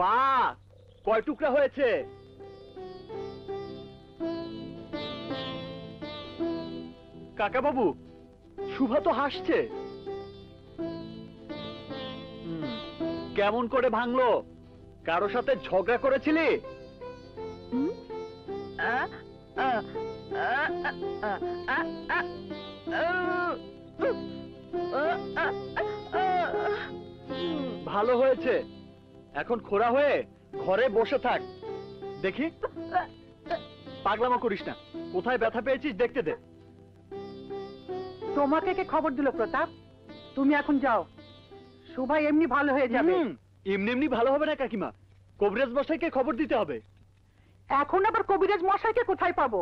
পা কয় টুকরা হয়েছে? কাকা বাবু, শুভা তো হাসছে। কেমন করে ভাঙলো? কারো সাথে ঝগড়া করেছিলি? ভালো হয়েছে, এখন খোরা হয়ে ঘরে বসে থাক। দেখি, পাগলামা করিস না। কোথায় ব্যথা পেয়েছিস দেখতে দে। তোমাকে কে খবর দিল প্রতাপ? তুমি এখন যাও, শুভা এমনি ভালো হয়ে যাবে। এমনি এমনি ভালো হবে না কাকিমা, কবিরাজ মশাইকে খবর দিতে হবে। এখন আবার কবিরাজ মশাইকে কোথায় পাবো?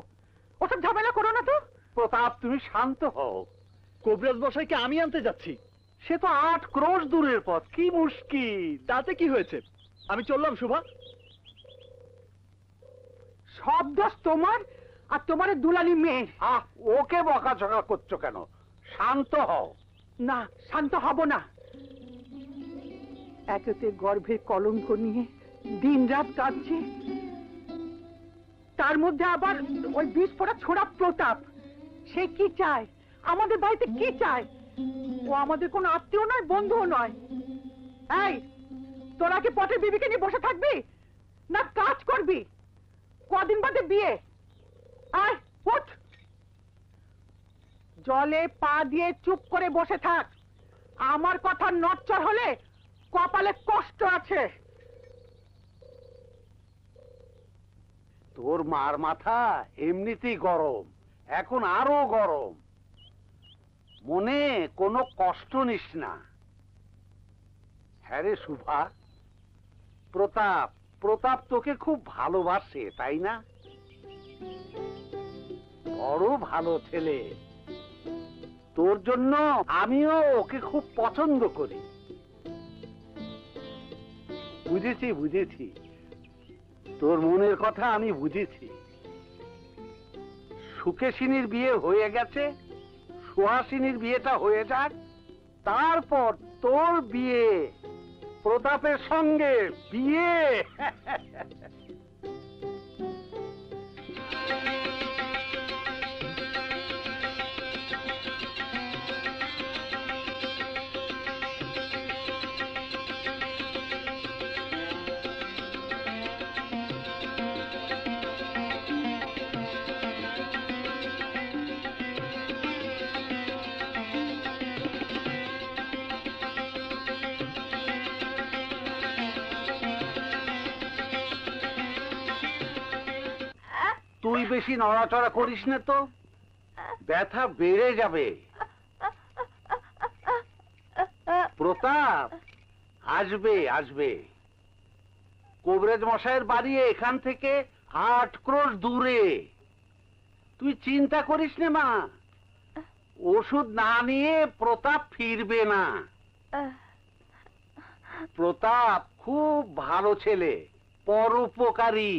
ওসব ঝামেলা করো না তো। প্রতাপ, তুমি শান্ত হও। কবিরাজ মশাইকে আমি আনতে যাচ্ছি। সে তো ৮ ক্রোশ দূরের পথ, কি মুশকিল। তাতে কি হয়েছে? আমি চললাম শুভা। সব দোষ তোমার আর তোমার দুলালি মেয়ে। ওকে বকাঝকা করছো কেন? শান্ত হও। না, শান্ত হব না। একেতে গর্ভে কলঙ্ক নিয়ে দিন রাত কাঁদছে, তার মধ্যে আবার ওই বিষ পড়া ছোড়া প্রতাপ। সে কি চায়? আমাদের বাড়িতে কি চায়? ও আমাদের কোনো আত্মীয় নয়, বন্ধুও নয়। এই, তোরা কি পটের বিবিকে নিয়ে বসে থাকবি না কাজ করবি? কদিন বাদে বিয়ে। আয় উঠ, জলে পা দিয়ে চুপ করে বসে থাক। আমার কথা নড়চড় হলে কপালে কষ্ট আছে। তোর মার মাথা এমনিতেই গরম, এখন আরো গরম। মনে কোনো কষ্ট নিস না। হ্যাঁ রে শুভা, প্রতাপ তোকে খুব ভালোবাসে, তাই না? বড় ভালো ছেলে। তোর জন্য আমিও ওকে খুব পছন্দ করি। বুঝেছি, তোর মনের কথা আমি বুঝেছি। সুকেশিনীর বিয়ে হয়ে গেছে, সুহাসিনীর বিয়েটা হয়ে যাক, তারপর তোর বিয়ে, প্রতাপের সঙ্গে বিয়ে। তুই বেশি নড়াচড়া করিস না তো, ব্যথা বেড়ে যাবে। প্রতাপ আসবে। কবিরাজ মশাইয়ের বাড়ি এখান থেকে ৮ ক্রোশ দূরে। তুই চিন্তা করিস না মা, ওষুধ না নিয়ে প্রতাপ ফিরবে না। প্রতাপ খুব ভালো ছেলে, পরোপকারী।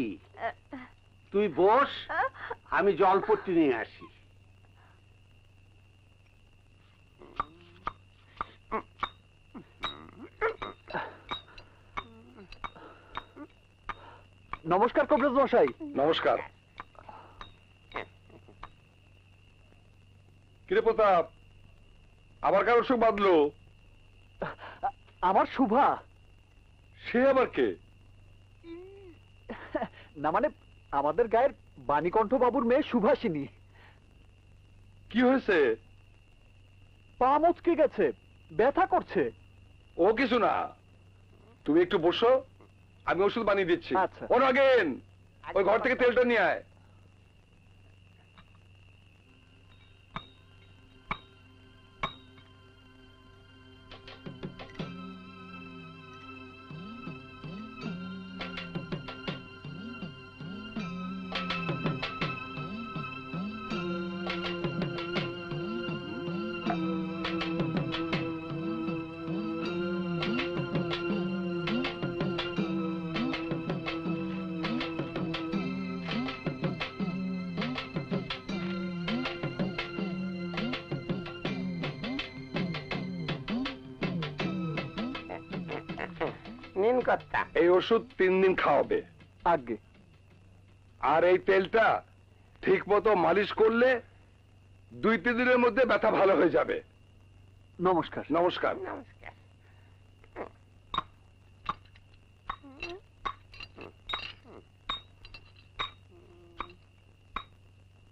তুই বস, আমি জলপট্টি নিয়ে আসি। নমস্কার কবিরাজ মশাই। নমস্কার। কিরে প্রতাপ, আবার কার অসুখ বাঁধলো? আমার শুভা। সে আবার কে? না মানে, আমাদের গায়ের বাণীকণ্ঠ বাবুর মেয়ে সুভাষিনী। কি হয়েছে? পা মচকে গেছে, ব্যথা করছে। ও কিছু না, তুমি একটু বসো, আমি ওষুধ বানিয়ে দিচ্ছি। ও নাগেন, ওই ঘর থেকে তেলটা নিয়ে আয়। নিন কর্তা, এই ওষুধ 3 দিন খাওয়াবে আগে। আর এই তেলটা ঠিক মতো মালিশ করলে 2-3 দিনের মধ্যে ব্যথা ভালো হয়ে যাবে। নমস্কার। নমস্কার। নমস্কার।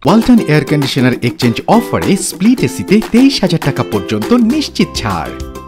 ওয়ালটন এয়ার কন্ডিশনার এক্সচেঞ্জ অফারে স্প্লিট এসিতে 23,000 টাকা পর্যন্ত নিশ্চিত ছাড়।